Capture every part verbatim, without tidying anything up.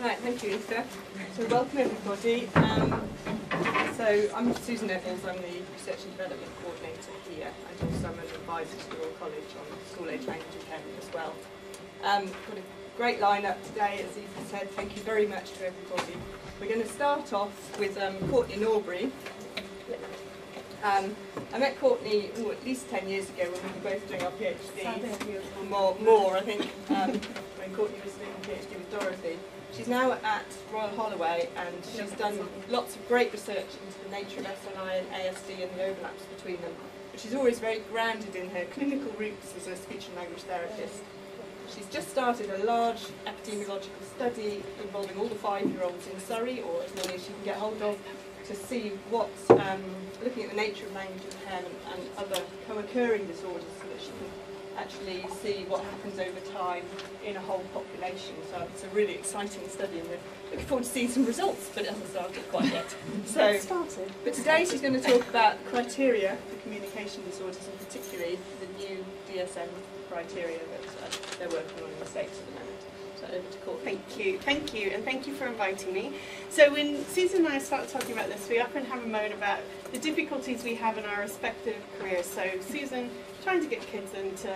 Right, thank you, Esther. So welcome everybody. Um, so I'm Susan Ebbels, I'm the Research and Development Coordinator here, and also I'm an advisor to the Royal College on school age language impairment as well. Um, got a great lineup today, as Ethan said. Thank you very much to everybody. We're going to start off with um, Courtney Norbury. Um, I met Courtney oh, at least ten years ago when we were both doing our PhDs, or more, more I think, um, when Courtney was doing her PhD with Dorothy. She's now at Royal Holloway and she's done lots of great research into the nature of S L I and A S D and the overlaps between them. But she's always very grounded in her clinical roots as a speech and language therapist. She's just started a large epidemiological study involving all the five-year-olds in Surrey, or as many as she can get hold of, to see what, um, looking at the nature of language impairment and other co-occurring disorders so that she can actually see what happens over time in a whole population. So it's a really exciting study and we're looking forward to seeing some results, but it hasn't started quite yet. So, started. But today she's going to talk about criteria for communication disorders and particularly the new D S M criteria that uh, they're working on in the States at the moment. So over to Courtney. Thank you, thank you, and thank you for inviting me. So when Susan and I started talking about this, we often have a moan about the difficulties we have in our respective careers. So Susan, trying to get kids into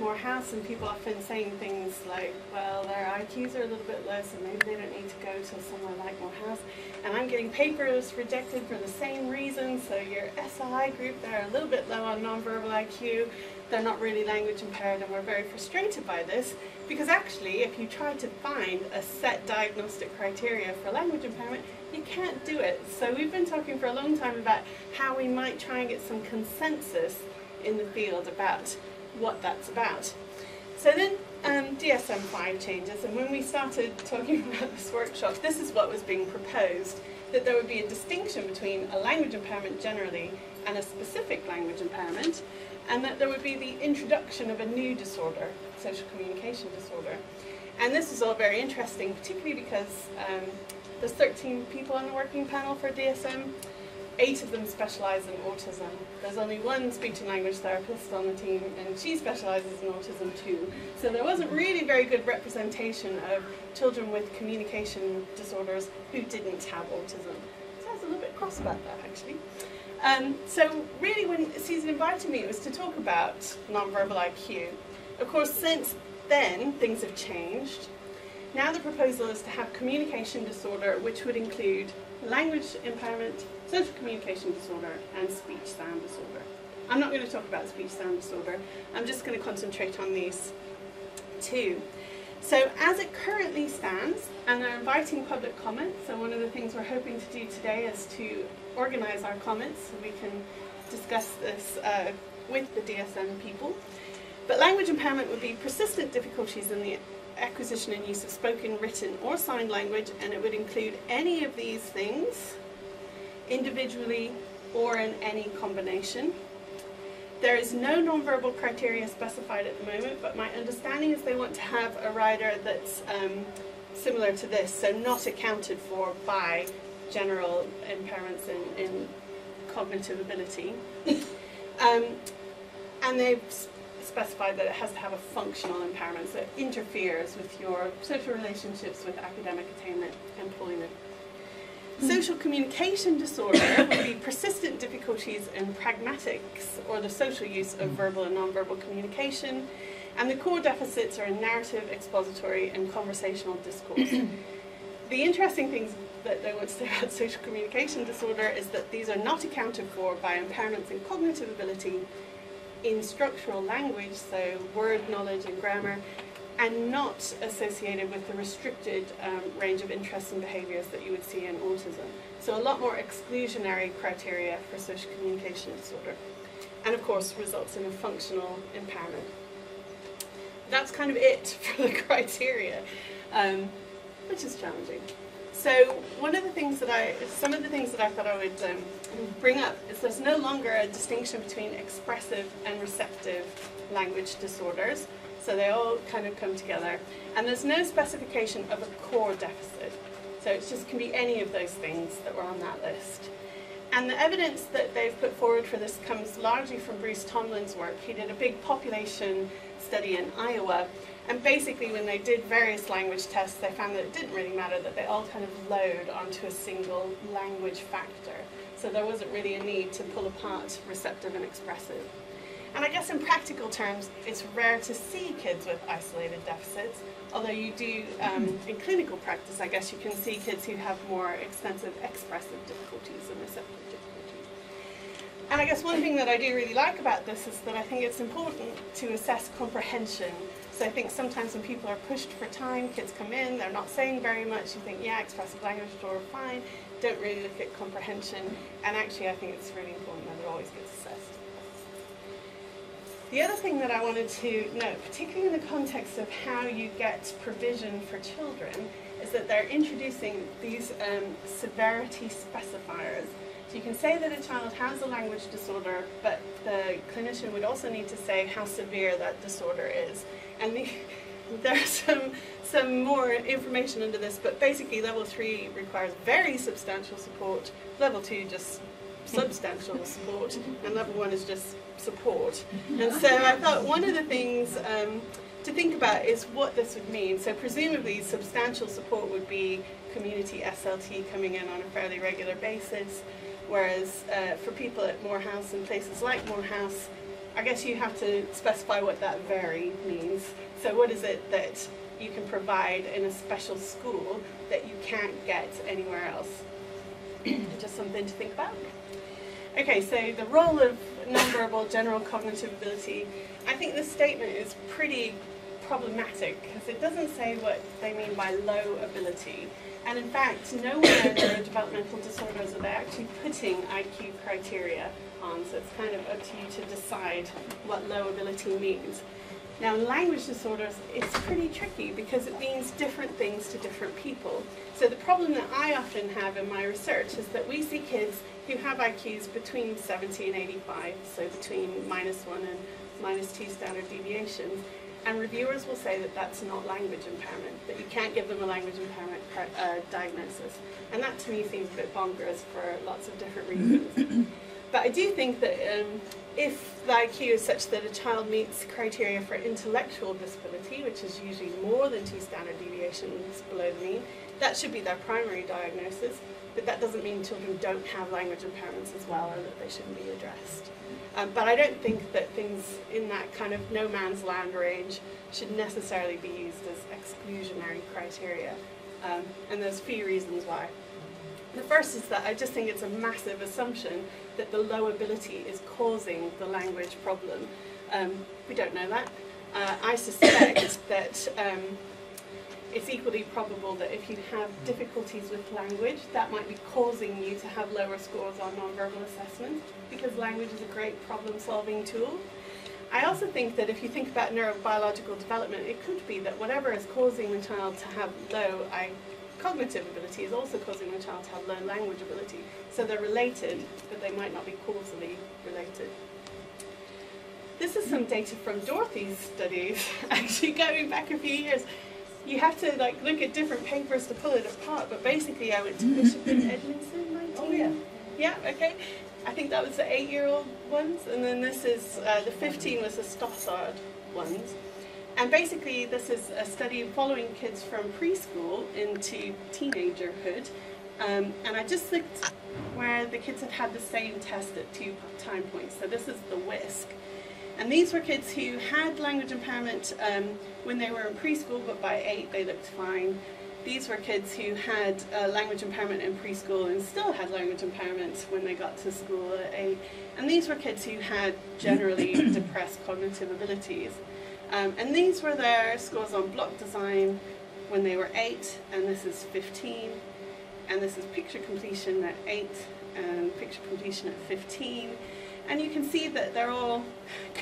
Moor House, and people often saying things like, well, their I Qs are a little bit low, so maybe they don't need to go to somewhere like Moor House. And I'm getting papers rejected for the same reason. So your S I group, they're a little bit low on nonverbal I Q. They're not really language impaired, and we're very frustrated by this because actually if you try to find a set diagnostic criteria for language impairment, you can't do it. So we've been talking for a long time about how we might try and get some consensus in the field about what that's about. So then um, D S M five changes, and when we started talking about this workshop, this is what was being proposed, that there would be a distinction between a language impairment generally and a specific language impairment, and that there would be the introduction of a new disorder, social communication disorder. And this is all very interesting, particularly because um, there's thirteen people on the working panel for D S M. Eight of them specialise in autism. There's only one speech and language therapist on the team, and she specialises in autism too. So there wasn't really very good representation of children with communication disorders who didn't have autism. So I was a little bit cross about that, actually. Um, so really when Susan invited me, it was to talk about nonverbal I Q. Of course, since then, things have changed. Now the proposal is to have communication disorder, which would include language impairment, social communication disorder, and speech sound disorder. I'm not going to talk about speech sound disorder. I'm just going to concentrate on these two. So as it currently stands, and they're inviting public comment, so one of the things we're hoping to do today is to organise our comments so we can discuss this uh, with the D S M people. But language impairment would be persistent difficulties in the acquisition and use of spoken, written or sign language, and it would include any of these things individually or in any combination. There is no nonverbal criteria specified at the moment, but my understanding is they want to have a rider that's um, similar to this, so not accounted for by general impairments in, in cognitive ability. um, and they've specified that it has to have a functional impairment, so it interferes with your social relationships, with academic attainment, employment. Social communication disorder would be persistent difficulties in pragmatics, or the social use of verbal and nonverbal communication, and the core deficits are in narrative, expository and conversational discourse. The interesting things that they want to say about social communication disorder is that these are not accounted for by impairments in cognitive ability, in structural language, so word knowledge and grammar, and not associated with the restricted um, range of interests and behaviours that you would see in autism. So a lot more exclusionary criteria for social communication disorder. And of course results in a functional impairment. That's kind of it for the criteria, um, which is challenging. So one of the things that I, some of the things that I thought I would um, bring up is there's no longer a distinction between expressive and receptive language disorders. So they all kind of come together, and there's no specification of a core deficit. So it just can be any of those things that were on that list. And the evidence that they've put forward for this comes largely from Bruce Tomlin's work. He did a big population study in Iowa, And basically, when they did various language tests, they found that it didn't really matter, that they all kind of load onto a single language factor. So there wasn't really a need to pull apart receptive and expressive. And I guess in practical terms, it's rare to see kids with isolated deficits, although you do, um, in clinical practice, I guess you can see kids who have more extensive expressive difficulties and receptive difficulties. And I guess one thing that I do really like about this is that I think it's important to assess comprehension. So I think sometimes when people are pushed for time, kids come in, they're not saying very much, you think, yeah, expressive language or fine, don't really look at comprehension, and actually I think it's really important that it always gets assessed. The other thing that I wanted to note, particularly in the context of how you get provision for children, is that they're introducing these um, severity specifiers. So you can say that a child has a language disorder, but the clinician would also need to say how severe that disorder is. And the, there's some, some more information under this, but basically level three requires very substantial support, level two just substantial support, and level one is just support. And so I thought one of the things um, to think about is what this would mean. So presumably substantial support would be community S L T coming in on a fairly regular basis, whereas uh, for people at Moor House and places like Moor House, I guess you have to specify what that vary means. So what is it that you can provide in a special school that you can't get anywhere else? Just something to think about. Okay, so the role of nonverbal general cognitive ability, I think this statement is pretty problematic because it doesn't say what they mean by low ability. And in fact, nowhere in their developmental disorders are they actually putting I Q criteria on, so it's kind of up to you to decide what low ability means. Now, in language disorders, it's pretty tricky because it means different things to different people. So the problem that I often have in my research is that we see kids who have I Qs between seventy and eighty-five, so between minus one and minus two standard deviations, and reviewers will say that that's not language impairment, that you can't give them a language impairment uh, diagnosis. And that to me seems a bit bonkers for lots of different reasons. But I do think that um, if the I Q is such that a child meets criteria for intellectual disability, which is usually more than two standard deviations below the mean, that should be their primary diagnosis. But that doesn't mean children don't have language impairments as well, or that they shouldn't be addressed. Um, but I don't think that things in that kind of no man's land range should necessarily be used as exclusionary criteria. Um, and there's a few reasons why. The first is that I just think it's a massive assumption that the low ability is causing the language problem. Um, we don't know that. Uh, I suspect that um, it's equally probable that if you have difficulties with language, that might be causing you to have lower scores on nonverbal assessment, because language is a great problem-solving tool. I also think that if you think about neurobiological development, it could be that whatever is causing the child to have low I Q cognitive ability is also causing the child to have low language ability. So they're related, but they might not be causally related. This is some data from Dorothy's studies, actually going back a few years. You have to like look at different papers to pull it apart, but basically I went to Bishop and Edmondson, nineteen. Oh yeah. Yeah, okay. I think that was the eight-year-old ones, and then this is, uh, the fifteen was the Stossard ones. And basically, this is a study following kids from preschool into teenagerhood. Um, and I just looked where the kids had had the same test at two time points. So this is the WISC. And these were kids who had language impairment um, when they were in preschool, but by eight they looked fine. These were kids who had uh, language impairment in preschool and still had language impairment when they got to school at eight. And these were kids who had generally depressed cognitive abilities. Um, and these were their scores on block design when they were eight, and this is fifteen, and this is picture completion at eight, and picture completion at fifteen. And you can see that they're all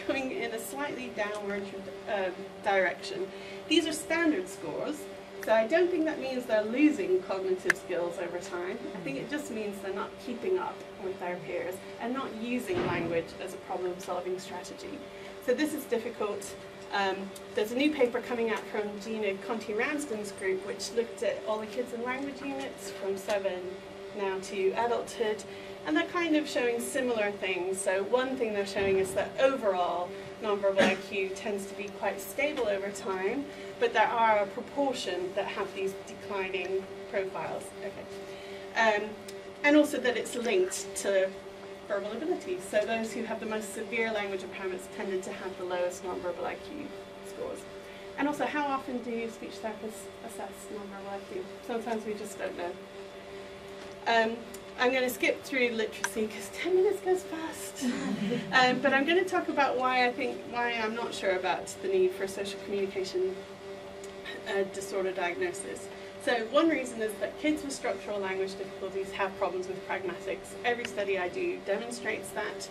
going in a slightly downward uh, direction. These are standard scores, so I don't think that means they're losing cognitive skills over time. I think it just means they're not keeping up with their peers and not using language as a problem-solving strategy. So this is difficult. Um, there's a new paper coming out from Gina Conti-Ramsden's group, which looked at all the kids in language units from seven now to adulthood, and they're kind of showing similar things. So one thing they're showing is that overall nonverbal I Q tends to be quite stable over time, but there are a proportion that have these declining profiles. Okay. Um, and also that it's linked to verbal ability. So those who have the most severe language impairments tended to have the lowest nonverbal I Q scores. And also, how often do speech therapists assess nonverbal I Q? Sometimes we just don't know. Um, I'm going to skip through literacy because ten minutes goes fast. um, but I'm going to talk about why I think, why I'm not sure about the need for a social communication uh, disorder diagnosis. So one reason is that kids with structural language difficulties have problems with pragmatics. Every study I do demonstrates that.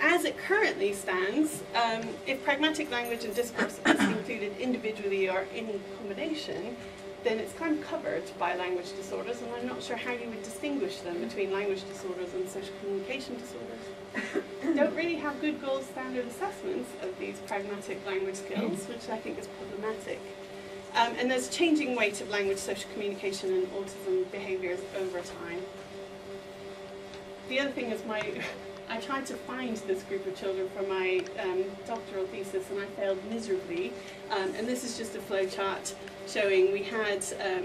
As it currently stands, um, if pragmatic language and discourse is included individually or in combination, then it's kind of covered by language disorders, and I'm not sure how you would distinguish them between language disorders and social communication disorders. Don't really have good gold standard assessments of these pragmatic language skills, which I think is problematic. Um, and there's changing weight of language, social communication, and autism behaviours over time. The other thing is my, I tried to find this group of children for my um, doctoral thesis, and I failed miserably. Um, and this is just a flow chart showing we had, um,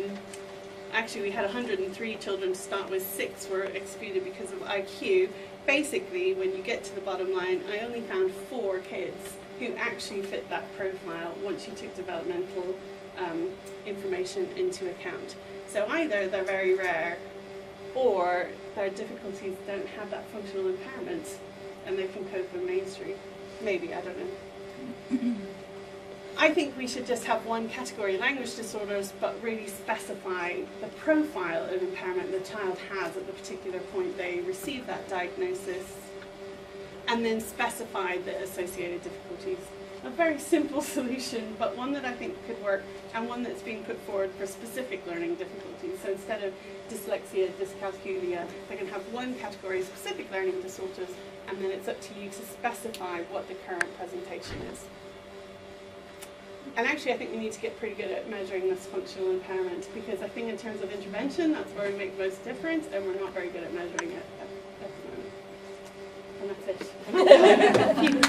actually we had one hundred and three children to start with, six were excluded because of I Q. Basically, when you get to the bottom line, I only found four kids who actually fit that profile once you took developmental Um, information into account. So either they're very rare, or their difficulties don't have that functional impairment and they can cope with mainstream. Maybe, I don't know. I think we should just have one category, language disorders, but really specify the profile of impairment the child has at the particular point they receive that diagnosis, and then specify the associated difficulties. A very simple solution, but one that I think could work, and one that's being put forward for specific learning difficulties. So instead of dyslexia, dyscalculia, they can have one category, specific learning disorders, and then it's up to you to specify what the current presentation is. And actually, I think we need to get pretty good at measuring this functional impairment, because I think in terms of intervention, that's where we make most difference, and we're not very good at measuring it at, at the moment. And that's it.